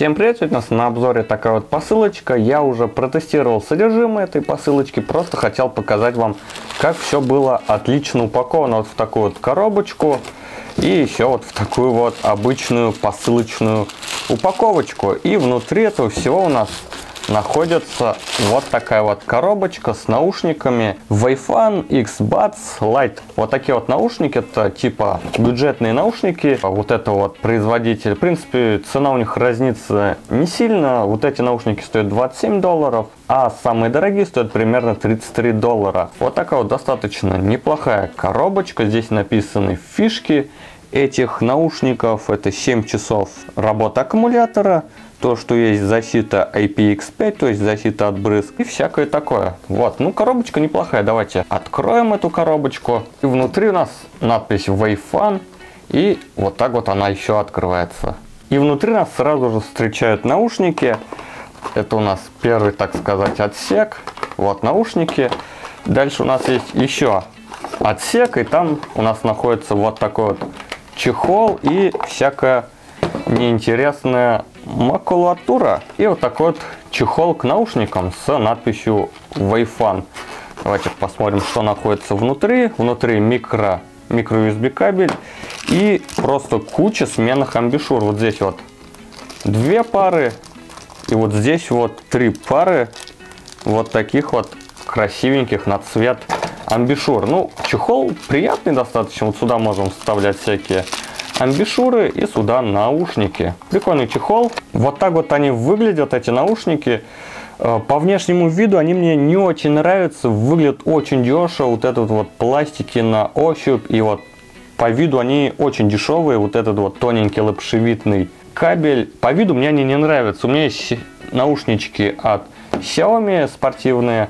Всем привет, сегодня у нас на обзоре такая вот посылочка. Я уже протестировал содержимое этой посылочки, просто хотел показать вам, как все было отлично упаковано вот в такую вот коробочку и еще вот в такую вот обычную посылочную упаковочку. И внутри этого всего у нас находится вот такая вот коробочка с наушниками Wavefun X-Buds Lite. Вот такие вот наушники, это типа бюджетные наушники. Вот это вот производитель. В принципе, цена у них разнится не сильно. Вот эти наушники стоят $27, а самые дорогие стоят примерно $33. Вот такая вот достаточно неплохая коробочка. Здесь написаны фишки этих наушников. Это 7 часов работы аккумулятора. То, что есть защита IPX5, то есть защита от брызг и всякое такое. Вот, ну коробочка неплохая. Давайте откроем эту коробочку. И внутри у нас надпись Wavefun. И вот так вот она еще открывается. И внутри нас сразу же встречают наушники. Это у нас первый, так сказать, отсек. Вот наушники. Дальше у нас есть еще отсек. И там у нас находится вот такой вот чехол и всякое неинтересная макулатура и вот такой вот чехол к наушникам с надписью Wavefun. Давайте посмотрим, что находится внутри. Внутри микро USB кабель и просто куча сменных амбушюр. Вот здесь вот 2 пары и вот здесь вот 3 пары вот таких вот красивеньких на цвет амбушюр. Ну, чехол приятный достаточно. Вот сюда можем вставлять всякие амбушюры и сюда наушники. Прикольный чехол. Вот так вот они выглядят, эти наушники. По внешнему виду они мне не очень нравятся. Выглядят очень дешево. Вот этот вот пластики на ощупь. И вот по виду они очень дешевые. Вот этот вот тоненький лапшевидный кабель. По виду мне они не нравятся. У меня есть наушнички от Xiaomi спортивные.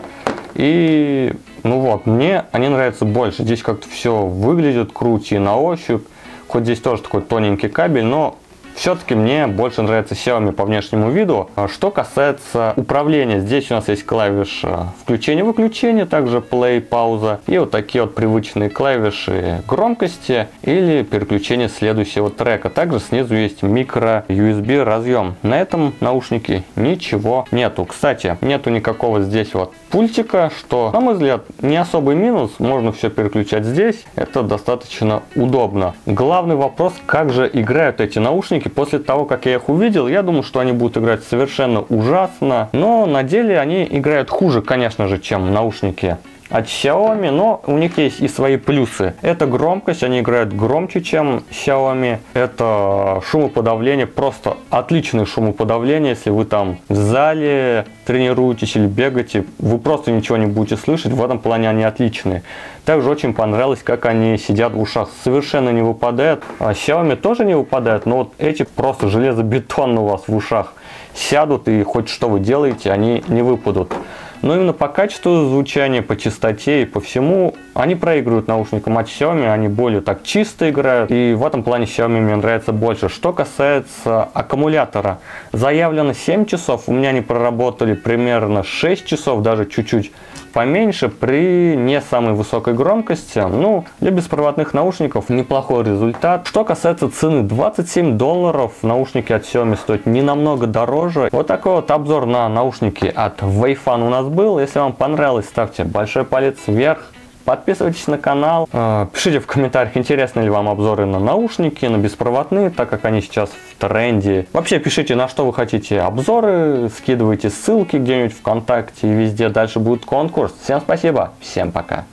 И ну вот, мне они нравятся больше. Здесь как-то все выглядит круче на ощупь. Хоть здесь тоже такой тоненький кабель, но все-таки мне больше нравится Xiaomi по внешнему виду. Что касается управления, здесь у нас есть клавиши включения-выключения, также play, пауза. И вот такие вот привычные клавиши громкости или переключение следующего трека. Также снизу есть микро USB разъем. На этом наушнике ничего нету. Кстати, нету никакого здесь вот пультика, что, на мой взгляд, не особый минус. Можно все переключать здесь. Это достаточно удобно. Главный вопрос, как же играют эти наушники. После того, как я их увидел, я думал, что они будут играть совершенно ужасно. Но на деле они играют хуже, конечно же, чем наушники от Xiaomi, но у них есть и свои плюсы. Это громкость, они играют громче, чем Xiaomi. Это шумоподавление, просто отличное шумоподавление. Если вы там в зале тренируетесь или бегаете, вы просто ничего не будете слышать. В этом плане они отличные. Также очень понравилось, как они сидят в ушах. Совершенно не выпадает. А Xiaomi тоже не выпадает, но вот эти просто железобетонно у вас в ушах сядут, и хоть что вы делаете, они не выпадут. Но именно по качеству звучания, по частоте и по всему они проигрывают наушникам от Xiaomi. Они более так чисто играют. И в этом плане Xiaomi мне нравится больше. Что касается аккумулятора. Заявлено 7 часов. У меня они проработали примерно 6 часов, даже чуть-чуть поменьше при не самой высокой громкости. Ну, для беспроводных наушников неплохой результат. Что касается цены, $27. Наушники от Xiaomi стоят не намного дороже. Вот такой вот обзор на наушники от Wavefun у нас был. Если вам понравилось, ставьте большой палец вверх. Подписывайтесь на канал, пишите в комментариях, интересны ли вам обзоры на наушники, на беспроводные, так как они сейчас в тренде. Вообще пишите, на что вы хотите обзоры, скидывайте ссылки где-нибудь ВКонтакте и везде. Дальше будет конкурс. Всем спасибо, всем пока.